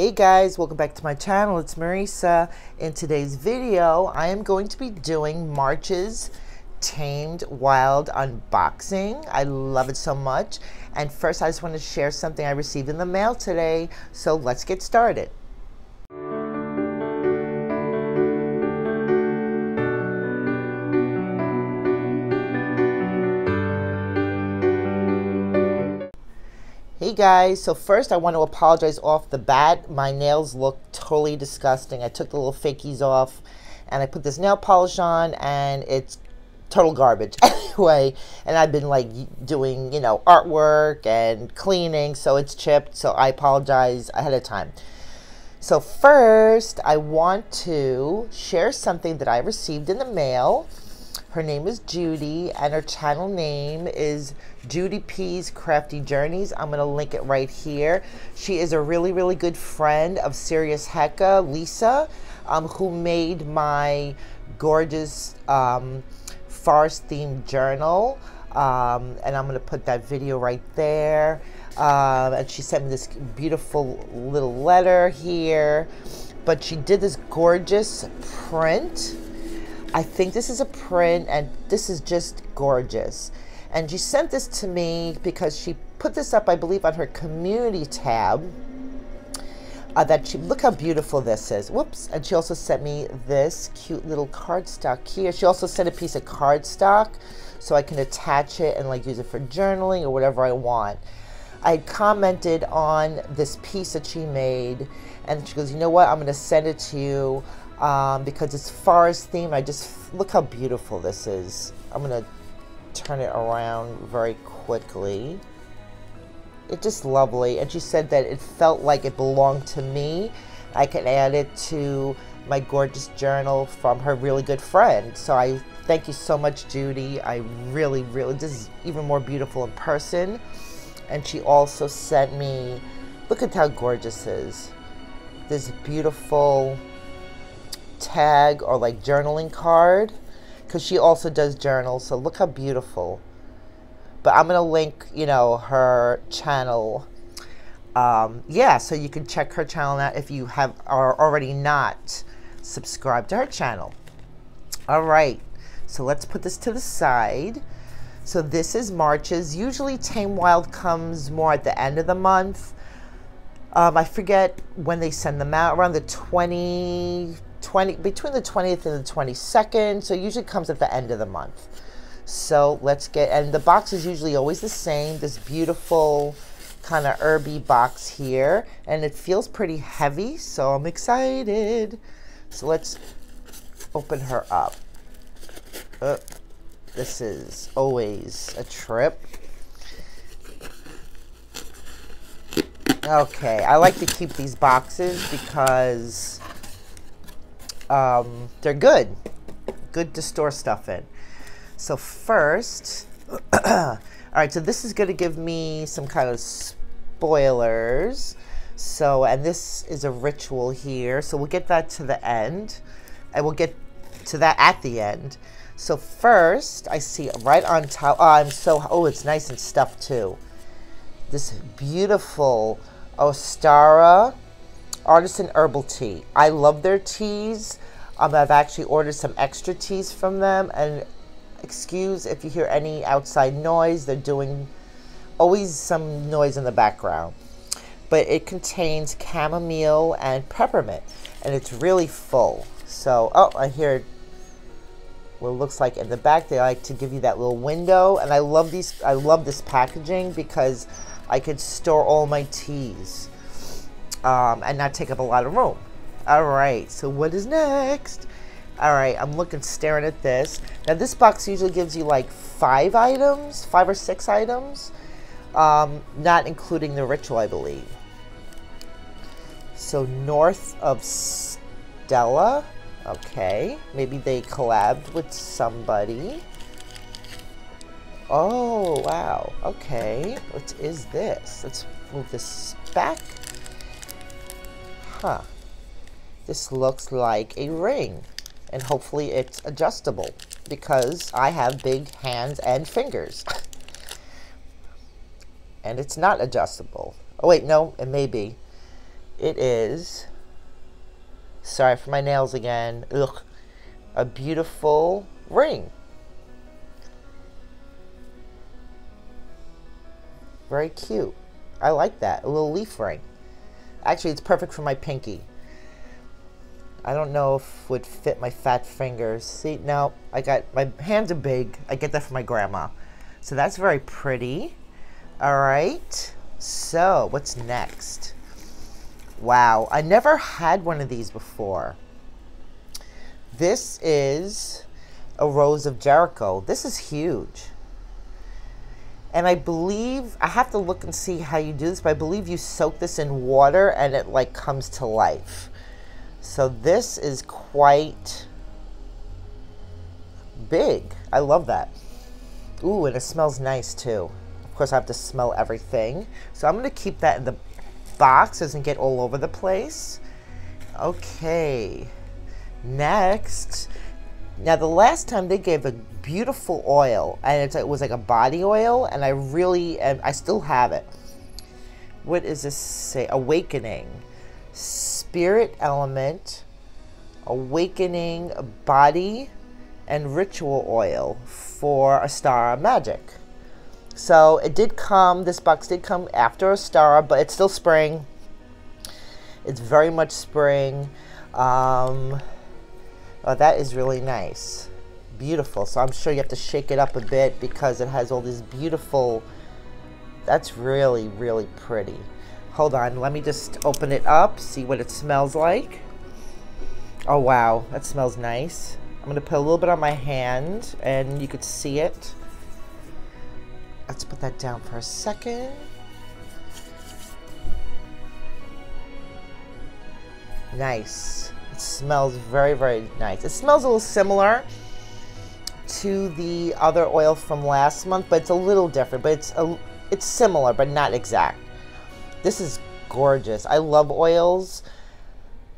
Hey guys, welcome back to my channel. It's Marisa. In today's video, I am going to be doing March's Tamed Wild unboxing. I love it so much. And first, I just want to share something I received in the mail today. So let's get started. Hey guys, so first I want to apologize off the bat. My nails look totally disgusting. I took the little fakies off and I put this nail polish on and it's total garbage anyway. And I've been like doing, you know, artwork and cleaning, so it's chipped. So I apologize ahead of time. So first I want to share something that I received in the mail. Her name is Judy, and her channel name is Judy P's Crafty Journeys. I'm going to link it right here. She is a really, really good friend of Sirius Heka, Lisa, who made my gorgeous forest-themed journal. And I'm going to put that video right there. And she sent me this beautiful little letter here. But she did this gorgeous print. I think this is a print, and this is just gorgeous. And she sent this to me because she put this up, I believe, on her community tab. Look how beautiful this is. Whoops. And she also sent me this cute little cardstock here. She also sent a piece of cardstock so I can attach it and like use it for journaling or whatever I want. I had commented on this piece that she made, and she goes, you know what, I'm going to send it to you. Because it's forest themed. I just look how beautiful this is. I'm gonna turn it around very quickly. It's just lovely. And she said that it felt like it belonged to me. I can add it to my gorgeous journal from her really good friend. So I thank you so much, Judy. I really, really, this is even more beautiful in person. And she also sent me, look at how gorgeous it is. This beautiful tag or like journaling card, because she also does journals. So look how beautiful. But I'm gonna link, you know, her channel. Yeah, so you can check her channel out if you are already not subscribed to her channel. All right, so let's put this to the side. So this is March's. Usually Tamed Wild comes more at the end of the month. I forget when they send them out, around the 20th, between the 20th and the 22nd, so it usually comes at the end of the month. So let's get, and the box is usually always the same, this beautiful kind of herby box here, and it feels pretty heavy, so I'm excited. So let's open her up. This is always a trip. Okay, I like to keep these boxes because they're good. Good to store stuff in. So first, all right, so this is going to give me some kind of spoilers. So, and this is a ritual here. So we'll get that to the end. And we'll get to that at the end. So first, I see right on top, oh, it's nice and stuffed too. This beautiful Ostara artisan herbal tea. I love their teas. I've actually ordered some extra teas from them, and excuse if you hear any outside noise. They're doing always some noise in the background, but it contains chamomile and peppermint, and it's really full. So I hear what it looks like in the back. They like to give you that little window, and I love these. I love this packaging because I could store all my teas and not take up a lot of room. All right, so what is next? All right, I'm staring at this. Now this box usually gives you like 5 or 6 items, not including the ritual, I believe. So north of Stella, okay. Maybe they collabed with somebody. Oh, wow, okay. What is this? Let's move this back. Huh, this looks like a ring, and hopefully it's adjustable because I have big hands and fingers. And it's not adjustable. Oh wait, no, it may be. It is, sorry for my nails again, ugh, a beautiful ring. Very cute. I like that. A little leaf ring. Actually, it's perfect for my pinky. I don't know if it would fit my fat fingers. See, now, I got, my hands are big. I get that from my grandma. So that's very pretty. All right. So, what's next? Wow. I never had one of these before. This is a Rose of Jericho. This is huge. And I believe, I have to look and see how you do this, but I believe you soak this in water and it like comes to life. So this is quite big. I love that. Ooh, and it smells nice too. Of course I have to smell everything. So I'm gonna keep that in the box, doesn't get all over the place. Okay, next. Now the last time they gave a beautiful oil, and it was like a body oil, and I really, and I still have it. What does this say? Awakening, spirit element, awakening body, and ritual oil for Ostara magic. So it did come, this box did come after Ostara, but it's still spring. It's very much spring. Oh, that is really nice. Beautiful. So I'm sure you have to shake it up a bit because it has all this beautiful... That's really, really pretty. Hold on. Let me just open it up, see what it smells like. Oh, wow. That smells nice. I'm going to put a little bit on my hand, and you could see it. Let's put that down for a second. Nice. It smells very, very nice. It smells a little similar to the other oil from last month, but it's a little different, but it's similar, but not exact. This is gorgeous. I love oils.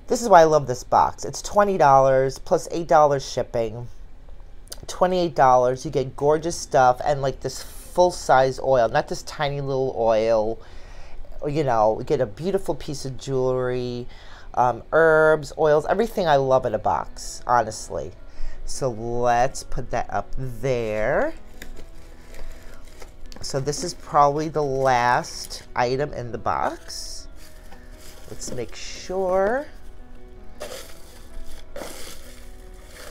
This is why I love this box. It's $20 plus $8 shipping. $28, you get gorgeous stuff and like this full-size oil, not this tiny little oil. You know, you get a beautiful piece of jewelry. Herbs, oils, everything I love in a box, honestly. So let's put that up there. So this is probably the last item in the box. Let's make sure.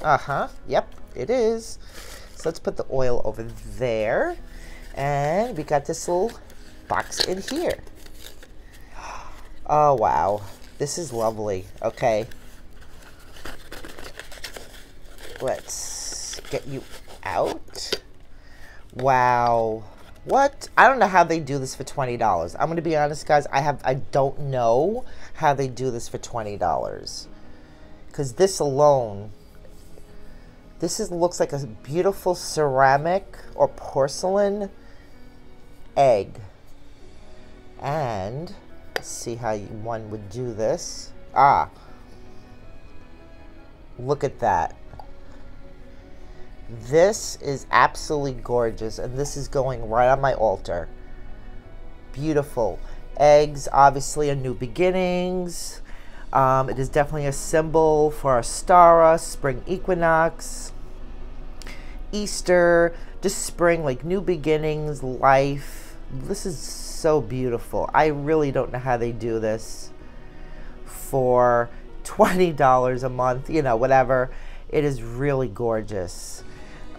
Yep, it is. So let's put the oil over there. And we got this little box in here. Oh, wow. This is lovely. Okay. Let's get you out. Wow. What? I don't know how they do this for $20. I'm going to be honest, guys. I don't know how they do this for $20. Because this alone, looks like a beautiful ceramic or porcelain egg. And... see how one would do this. Ah, look at that. This is absolutely gorgeous, and this is going right on my altar. Beautiful. Eggs, obviously, a new beginnings. It is definitely a symbol for Ostara, spring equinox, Easter, just spring, like new beginnings, life. This is so beautiful. I really don't know how they do this for $20 a month, you know, whatever. It is really gorgeous.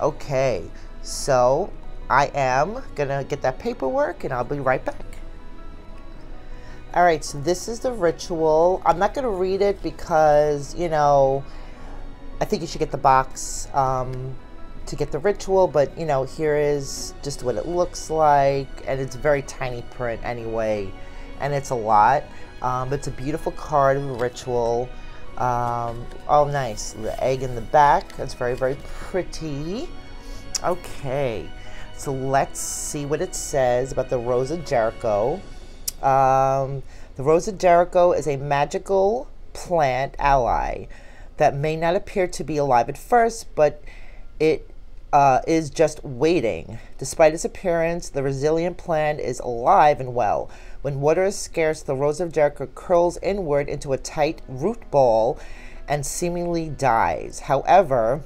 Okay, so I am gonna get that paperwork and I'll be right back. All right, so this is the ritual. I'm not gonna read it because, you know, I think you should get the box to get the ritual, but you know, here is just what it looks like, and it's very tiny print anyway, and it's a lot. It's a beautiful card of the ritual. Oh, nice, the egg in the back. That's very, very pretty. Okay, so let's see what it says about the Rose of Jericho. The Rose of Jericho is a magical plant ally that may not appear to be alive at first, but it is just waiting. Despite its appearance, the resilient plant is alive and well, When water is scarce, the Rose of Jericho curls inward into a tight root ball and seemingly dies. However,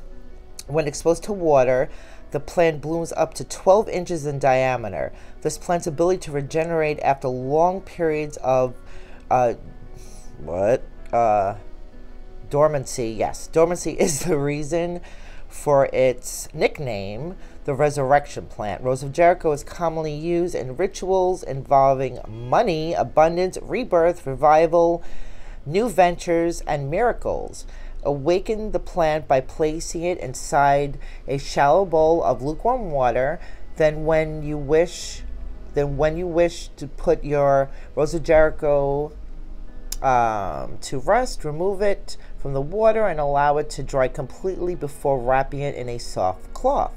when exposed to water, the plant blooms up to 12 inches in diameter. This plant's ability to regenerate after long periods of dormancy. Yes, dormancy is the reason for its nickname, the resurrection plant. Rose of Jericho is commonly used in rituals involving money, abundance, rebirth, revival, new ventures, and miracles. Awaken the plant by placing it inside a shallow bowl of lukewarm water. Then when you wish to put your Rose of Jericho to rest, remove it from the water and allow it to dry completely before wrapping it in a soft cloth.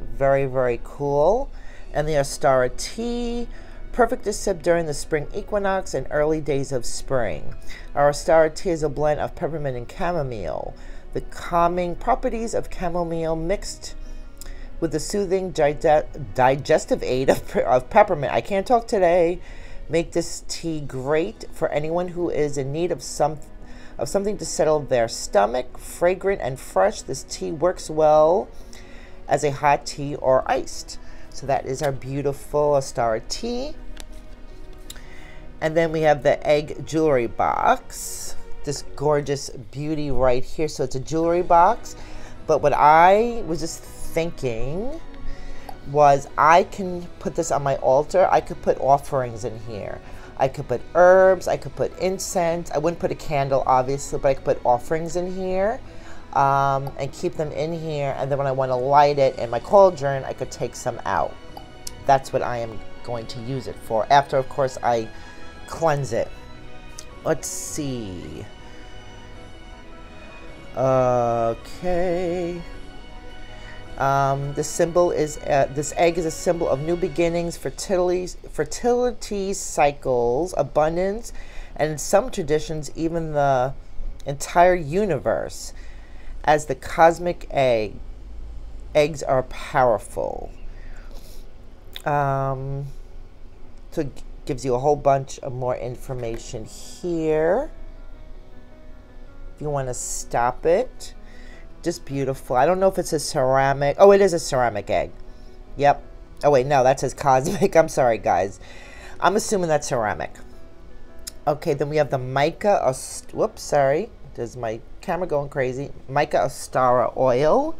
Very, very cool. And the Ostara tea, perfect to sip during the spring equinox and early days of spring. Our Ostara tea is a blend of peppermint and chamomile. The calming properties of chamomile mixed with the soothing digestive aid of peppermint, I can't talk today, make this tea great for anyone who is in need of something to settle their stomach. Fragrant and fresh, this tea works well as a hot tea or iced. So that is our beautiful Ostara tea. And then we have the egg jewelry box. This gorgeous beauty right here. So it's a jewelry box. But what I was just thinking was I can put this on my altar. I could put offerings in here. I could put herbs. I could put incense. I wouldn't put a candle, obviously, but I could put offerings in here. And keep them in here, and then when I want to light it in my cauldron, I could take some out. That's what I am going to use it for, after of course I cleanse it. Let's see. Okay. The symbol is this egg is a symbol of new beginnings, fertility cycles, abundance, and in some traditions even the entire universe. As the cosmic egg, eggs are powerful. So it gives you a whole bunch of more information here. If you want to stop it, just beautiful. I don't know if it's a ceramic. Oh, it is a ceramic egg. Yep. Oh wait, no, that says cosmic. I'm sorry, guys. I'm assuming that's ceramic. Okay, then we have the mica. Whoops, sorry. There's my camera going crazy. Mica Ostara oil.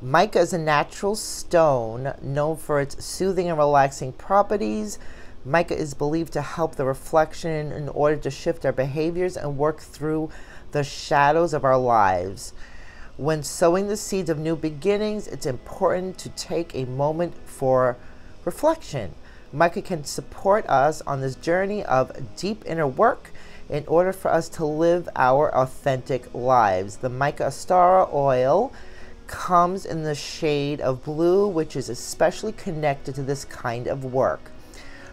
Mica is a natural stone known for its soothing and relaxing properties. Mica is believed to help the reflection in order to shift our behaviors and work through the shadows of our lives. When sowing the seeds of new beginnings, it's important to take a moment for reflection. Mica can support us on this journey of deep inner work in order for us to live our authentic lives. The Mica Ostara oil comes in the shade of blue, which is especially connected to this kind of work.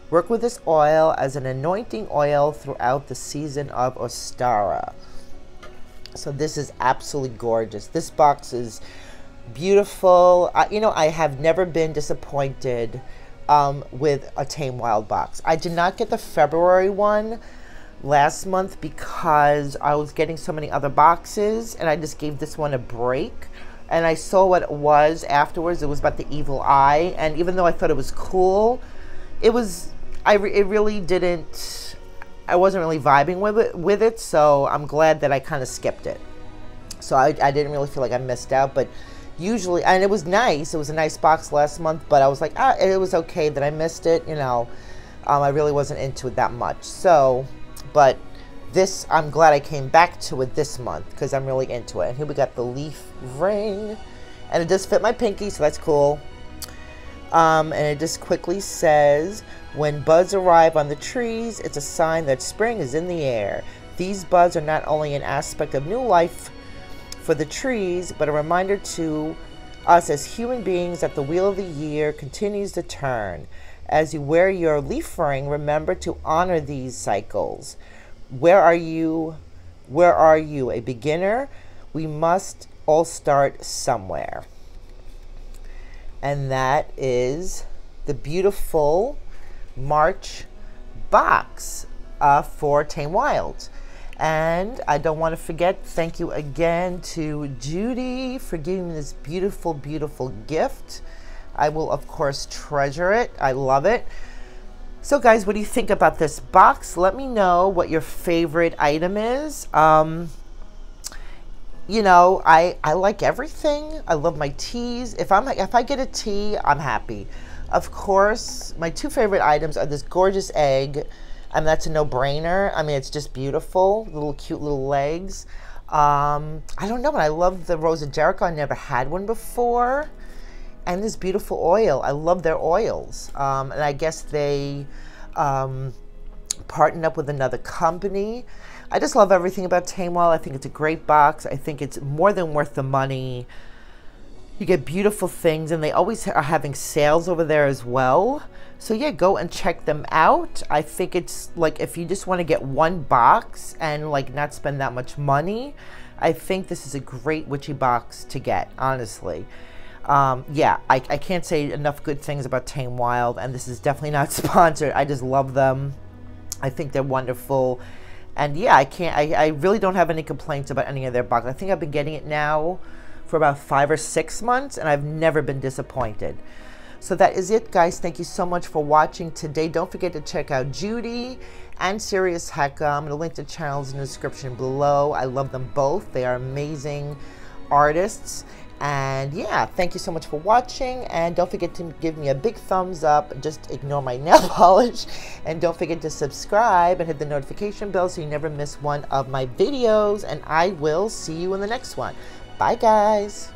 Work with this oil as an anointing oil throughout the season of Ostara. So this is absolutely gorgeous. This box is beautiful. You know, I have never been disappointed with a Tamed Wild box. I did not get the February one last month because I was getting so many other boxes, and I just gave this one a break, and I saw what it was afterwards. It was about the evil eye, and even though I thought it was cool, I wasn't really vibing with it, so I'm glad that I kind of skipped it. So I didn't really feel like I missed out, but usually, and it was nice, it was a nice box last month, but I was like, ah, it was okay that I missed it, you know. I really wasn't into it that much, so. But this, I'm glad I came back to it this month because I'm really into it. And here we got the leaf ring. And it does fit my pinky, so that's cool. And it just quickly says, when buds arrive on the trees, it's a sign that spring is in the air. These buds are not only an aspect of new life for the trees, but a reminder to us as human beings that the wheel of the year continues to turn. As you wear your leaf ring, remember to honor these cycles. Where are you? A beginner? We must all start somewhere. And that is the beautiful March box for Tamed Wild. And I don't want to forget, thank you again to Judy for giving me this beautiful, beautiful gift. I will, of course, treasure it. I love it. So guys, what do you think about this box? Let me know what your favorite item is. You know, I like everything. I love my teas. If I get a tea, I'm happy. Of course, my two favorite items are this gorgeous egg. I mean, that's a no-brainer. I mean, it's just beautiful. Little cute little legs. I don't know, but I love the Rose of Jericho. I never had one before. And this beautiful oil. I love their oils. And I guess they partnered up with another company. I just love everything about Tamed Wild. I think it's a great box. I think it's more than worth the money. You get beautiful things, and they always are having sales over there as well. So yeah, go and check them out. I think it's like, if you just want to get one box and like not spend that much money, I think this is a great witchy box to get, honestly. Yeah, I can't say enough good things about Tamed Wild, and this is definitely not sponsored. I just love them. I think they're wonderful. And yeah, I really don't have any complaints about any of their boxes. I think I've been getting it now for about 5 or 6 months, and I've never been disappointed. So that is it, guys. Thank you so much for watching today. Don't forget to check out Judy and Sirius Heka. I'm going to link the channels in the description below. I love them both. They are amazing artists. And yeah, thank you so much for watching, and don't forget to give me a big thumbs up. Just ignore my nail polish, and don't forget to subscribe and hit the notification bell so you never miss one of my videos, and I will see you in the next one. Bye, guys.